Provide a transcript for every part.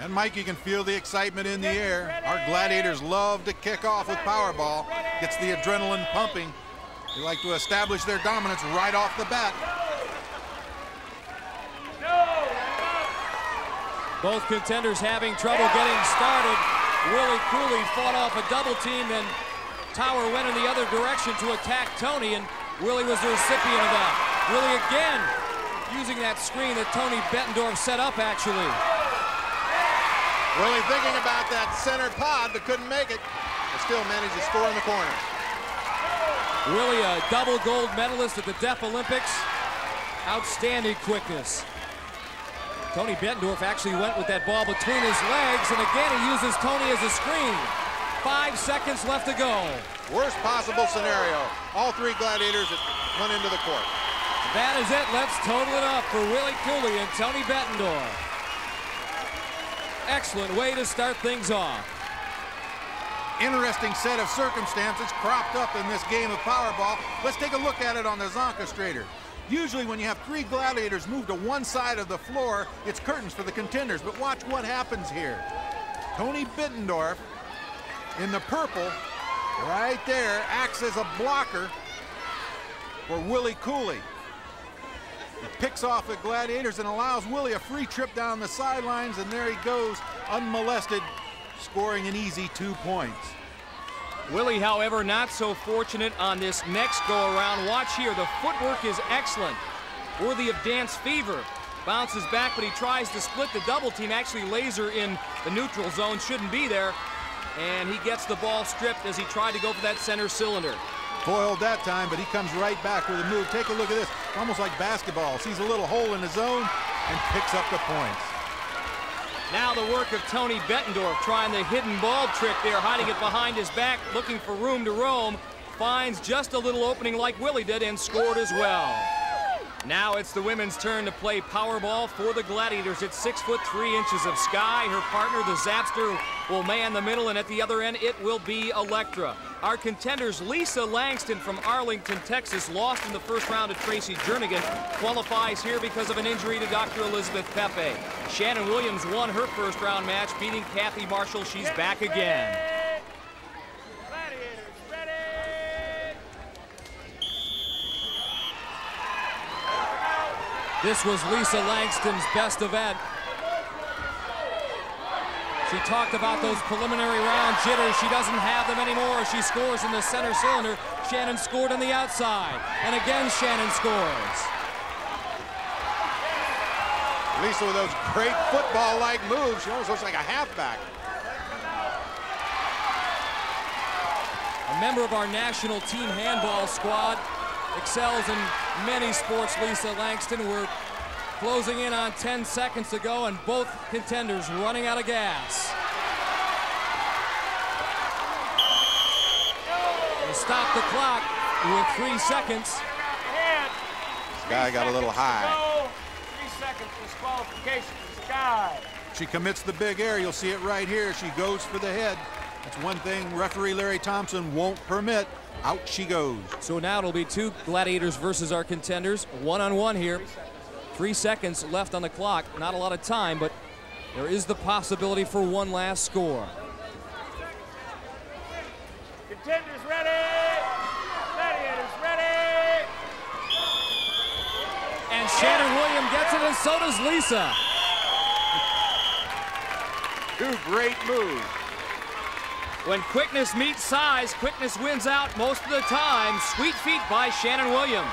And Mike, you can feel the excitement in the air. Our gladiators love to kick off with Powerball. Gets the adrenaline pumping. They like to establish their dominance right off the bat. Both contenders having trouble getting started. Willie Cooley fought off a double team, and Tower went in the other direction to attack Tony, and Willie was the recipient of that. Willie again using that screen that Tony Bettendorf set up, actually. Willie thinking about that center pod, but couldn't make it, but still managed to score in the corner. Willie, a double gold medalist at the Deaf Olympics. Outstanding quickness. Tony Bettendorf actually went with that ball between his legs, and again he uses Tony as a screen. 5 seconds left to go. Worst possible scenario. All three gladiators went into the court. That is it. Let's total it up for Willie Cooley and Tony Bettendorf. Excellent way to start things off. Interesting set of circumstances cropped up in this game of Powerball. Let's take a look at it on the Zonka Strader. Usually when you have three gladiators move to one side of the floor, it's curtains for the contenders, but watch what happens here. Tony Bettendorf in the purple, right there, acts as a blocker for Willie Cooley. He picks off the gladiators and allows Willie a free trip down the sidelines, and there he goes, unmolested, scoring an easy 2 points. Willie, however, not so fortunate on this next go-around. Watch here, the footwork is excellent, worthy of Dance Fever. Bounces back, but he tries to split the double team, actually laser in the neutral zone, shouldn't be there. And he gets the ball stripped as he tried to go for that center cylinder. Foiled that time, but he comes right back with a move. Take a look at this, almost like basketball. Sees a little hole in the zone and picks up the points. Now the work of Tony Bettendorf, trying the hidden ball trick there, hiding it behind his back, looking for room to roam. Finds just a little opening like Willie did and scored as well. Now it's the women's turn to play Powerball for the gladiators. It's 6'3" of Sky. Her partner, the Zapster, will man the middle, and at the other end, it will be Elektra. Our contenders, Lisa Langston from Arlington, Texas, lost in the first round to Tracy Jernigan, qualifies here because of an injury to Dr. Elizabeth Pepe. Shannon Williams won her first round match, beating Kathy Marshall. She's back again. This was Lisa Langston's best event. She talked about those preliminary round jitters. She doesn't have them anymore. She scores in the center cylinder. Shannon scored on the outside. And again, Shannon scores. Lisa with those great football-like moves. She almost looks like a halfback. A member of our national team handball squad. Excels in many sports, Lisa Langston. We're closing in on 10 seconds to go, and both contenders running out of gas. We'll stop the clock with 3 seconds. Sky got a little high. 3 seconds disqualification for Sky. She commits the big error. You'll see it right here. She goes for the head. That's one thing referee Larry Thompson won't permit. Out she goes. So now it'll be two gladiators versus our contenders. One-on-one here. 3 seconds left on the clock. Not a lot of time, but there is the possibility for one last score. Contenders ready! Gladiators ready! And Shannon Williams gets it, and so does Lisa. Two great moves. When quickness meets size, quickness wins out most of the time. Sweet feet by Shannon Williams.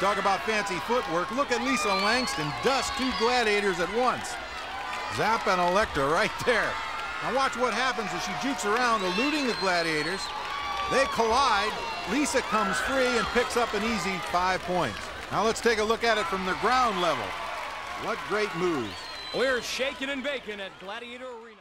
Talk about fancy footwork. Look at Lisa Langston dust two gladiators at once. Zap and Elektra right there. Now watch what happens as she jukes around, eluding the gladiators. They collide. Lisa comes free and picks up an easy 5 points. Now let's take a look at it from the ground level. What great moves. We're shaking and baking at Gladiator Arena.